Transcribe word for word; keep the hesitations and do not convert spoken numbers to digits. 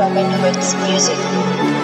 Robbinhoodz music.